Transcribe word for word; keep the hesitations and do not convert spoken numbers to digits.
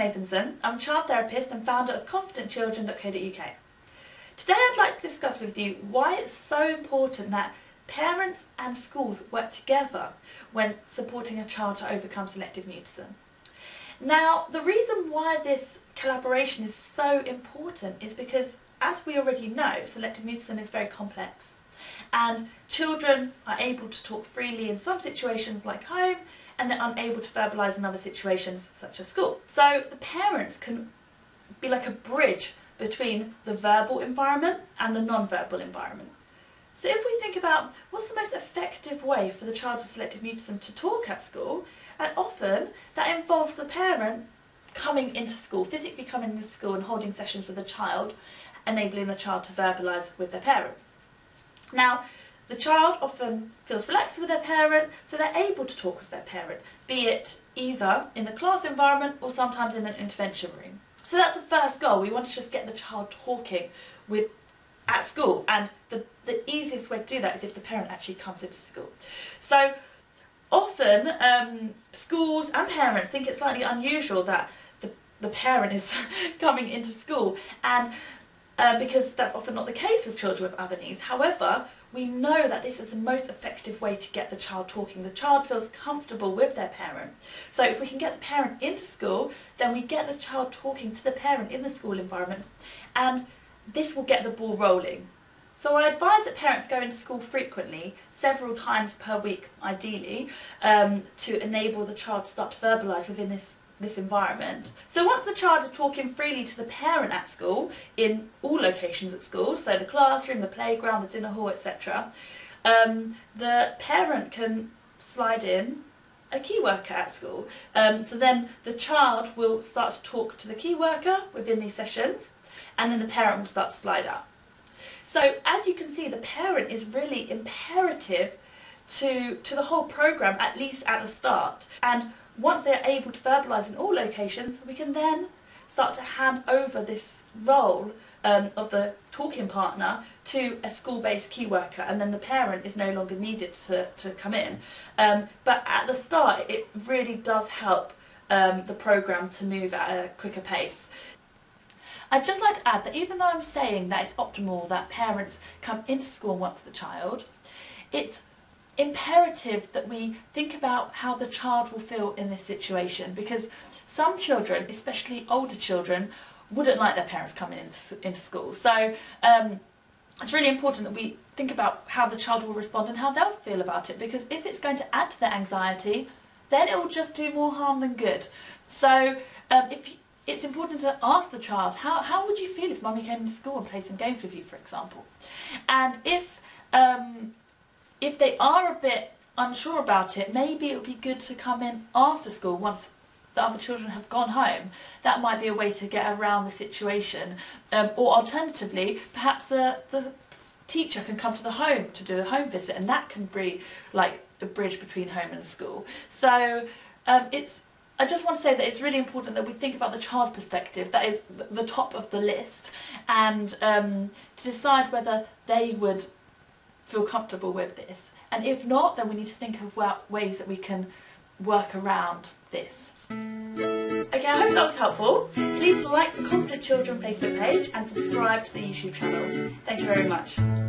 Nathanson. I'm a child therapist and founder of confident children dot co dot U K. Today I'd like to discuss with you why it's so important that parents and schools work together when supporting a child to overcome selective mutism. Now, the reason why this collaboration is so important is because, as we already know, selective mutism is very complex, and children are able to talk freely in some situations like home, and they're unable to verbalise in other situations such as school. So the parents can be like a bridge between the verbal environment and the non-verbal environment. So if we think about what's the most effective way for the child with selective mutism to talk at school, and often that involves the parent coming into school, physically coming into school and holding sessions with the child, enabling the child to verbalise with their parent. Now, the child often feels relaxed with their parent, so they're able to talk with their parent, be it either in the class environment or sometimes in an intervention room. So that's the first goal. We want to just get the child talking with at school, and the, the easiest way to do that is if the parent actually comes into school. So often um, schools and parents think it's slightly unusual that the, the parent is coming into school, and Uh, because that's often not the case with children with other needs. However, we know that this is the most effective way to get the child talking. The child feels comfortable with their parent. So if we can get the parent into school, then we get the child talking to the parent in the school environment, and this will get the ball rolling. So I advise that parents go into school frequently, several times per week ideally, um, to enable the child to start to verbalise within this this environment. So once the child is talking freely to the parent at school, in all locations at school, so the classroom, the playground, the dinner hall, et cetera, um, the parent can slide in a key worker at school. Um, so then the child will start to talk to the key worker within these sessions, and then the parent will start to slide up. So as you can see, the parent is really imperative to, to the whole programme, at least at the start. And once they are able to verbalise in all locations, we can then start to hand over this role um, of the talking partner to a school-based key worker, and then the parent is no longer needed to, to come in. Um, but at the start, it really does help um, the programme to move at a quicker pace. I'd just like to add that even though I'm saying that it's optimal that parents come into school and work with the child, it's imperative that we think about how the child will feel in this situation, because some children, especially older children, wouldn't like their parents coming into, into school. So um, it's really important that we think about how the child will respond and how they'll feel about it, because if it's going to add to their anxiety, then it will just do more harm than good. So um, if you, it's important to ask the child, how, how would you feel if mummy came into school and played some games with you, for example? And if um, If they are a bit unsure about it, maybe it would be good to come in after school once the other children have gone home. That might be a way to get around the situation. Um, or alternatively, perhaps uh, the teacher can come to the home to do a home visit, and that can be like a bridge between home and school. So um, it's. I just want to say that it's really important that we think about the child's perspective. That is the top of the list, and um, to decide whether they would feel comfortable with this, and if not, then we need to think of ways that we can work around this. Okay, I hope that was helpful. Please like the Confident Children Facebook page and subscribe to the YouTube channel. Thank you very much.